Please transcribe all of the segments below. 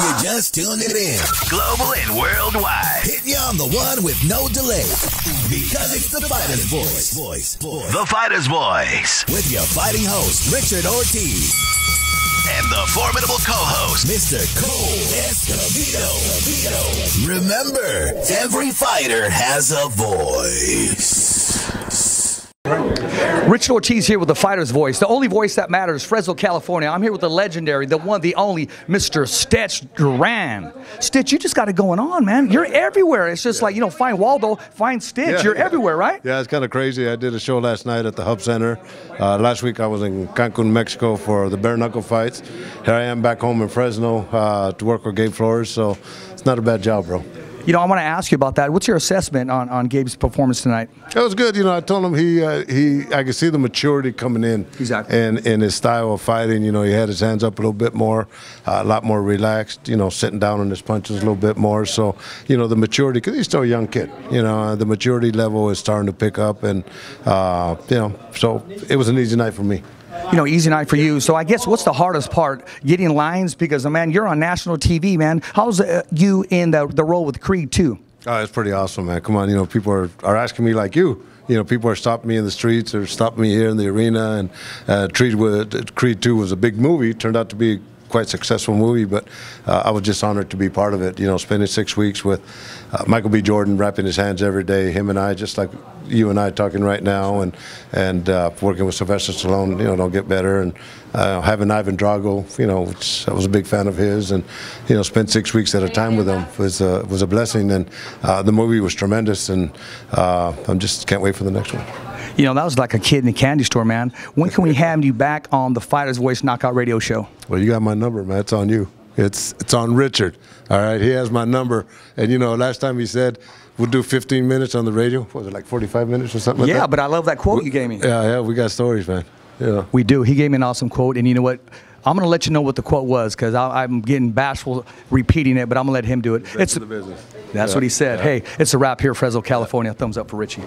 You just tuned it in. Global and worldwide. Hitting you on the one with no delay. Because it's the Fighter's Voice. The Fighter's Voice. With your fighting host, Richard Ortiz. And the formidable co-host, Mr. Cole Escobedo. Remember, every fighter has a voice. Richard Ortiz here with the Fighter's Voice, the only voice that matters, Fresno, California. I'm here with the legendary, the one, the only, Mr. Stitch Duran. Stitch, you just got it going on, man. You're everywhere. It's just like, you know, find Waldo, find Stitch. Yeah, you're everywhere, right? Yeah, it's kind of crazy. I did a show last night at the Hub Center. Last week I was in Cancun, Mexico for the bare knuckle fights. Here I am back home in Fresno to work with Gabe Flores, so it's not a bad job, bro. You know, I want to ask you about that. What's your assessment on Gabe's performance tonight? It was good. You know, I told him I could see the maturity coming in. Exactly. And in his style of fighting, you know, he had his hands up a little bit more, a lot more relaxed, you know, sitting down on his punches a little bit more. So, you know, the maturity, because he's still a young kid, you know, the maturity level is starting to pick up. And, you know, so it was an easy night for me. You know, easy night for you. So I guess what's the hardest part? Getting lines? Because, man, you're on national TV, man. How's you in the role with Creed II? Oh, it's pretty awesome, man. Come on, you know, people are asking me like you. You know, people are stopping me in the streets or stopping me here in the arena. And Creed II was a big movie. It turned out to be quite successful movie, but I was just honored to be part of it. You know, spending 6 weeks with Michael B. Jordan, wrapping his hands every day, him and I, just like you and I talking right now, and working with Sylvester Stallone, you know, don't get better, and having Ivan Drago, you know, which I was a big fan of his, and, you know, spent 6 weeks at a time with him was a blessing, and the movie was tremendous, and I just can't wait for the next one. You know, that was like a kid in a candy store, man. When can we have you back on the Fighter's Voice Knockout Radio Show? Well, you got my number, man. It's on you. It's on Richard. All right, he has my number. And, you know, last time he said we'll do 15 minutes on the radio. What was it, like 45 minutes or something like that? Yeah, but I love that quote you gave me. Yeah, we got stories, man. Yeah. We do. He gave me an awesome quote, and you know what? I'm going to let you know what the quote was because I'm getting bashful repeating it, but I'm going to let him do it. It's the business. That's what he said. Yeah. Hey, it's a wrap here, Fresno, California. Thumbs up for Richie.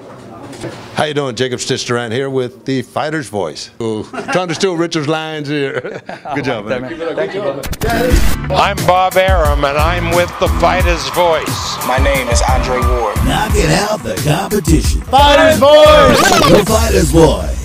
How you doing? Jacob Stitch Duran here with the Fighter's Voice. Ooh, trying to steal Richard's lines here. Good job, man. Thank you, brother. I'm Bob Arum, and I'm with the Fighter's Voice. My name is Andre Ward. Knock it out the competition. Fighter's Voice! The Fighter's Voice.